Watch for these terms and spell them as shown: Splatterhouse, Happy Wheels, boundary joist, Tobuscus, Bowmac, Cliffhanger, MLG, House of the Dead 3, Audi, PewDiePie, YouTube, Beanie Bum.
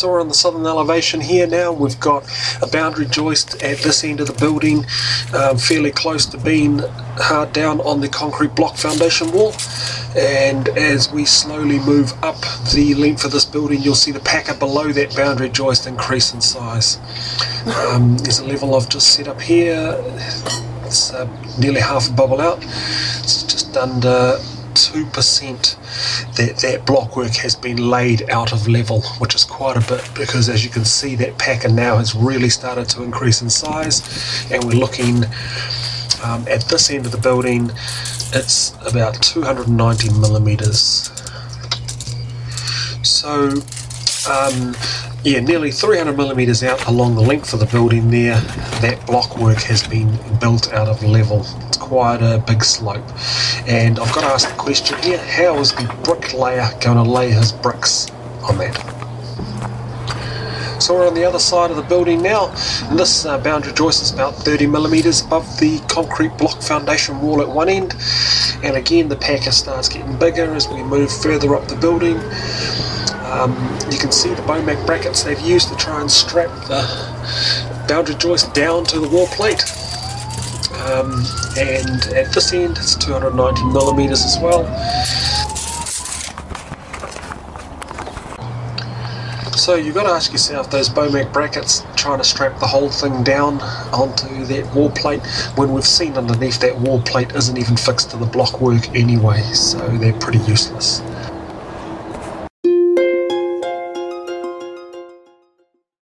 saw on the southern elevation here now. We've got a boundary joist at this end of the building, fairly close to being hard down on the concrete block foundation wall. And as we slowly move up the length of this building, you'll see the packer below that boundary joist increase in size. There's a level I've just set up here. It's nearly half a bubble out. It's just under 2% that block work has been laid out of level, which is quite a bit, because as you can see that packer now has really started to increase in size, and we're looking at this end of the building it's about 290 millimeters, so yeah, nearly 300 millimeters out along the length of the building there. That block work has been built out of level. It's quite a big slope. And I've got to ask the question here, how is the bricklayer going to lay his bricks on that? So we're on the other side of the building now. And this boundary joist is about 30 millimeters above the concrete block foundation wall at one end. And again, the packer starts getting bigger as we move further up the building. You can see the Bowmac brackets they've used to try and strap the boundary joist down to the wall plate. And at this end it's 290 millimeters as well. So you've got to ask yourself, those Bowmac brackets trying to strap the whole thing down onto that wall plate, when we've seen underneath that wall plate isn't even fixed to the block work anyway, so they're pretty useless.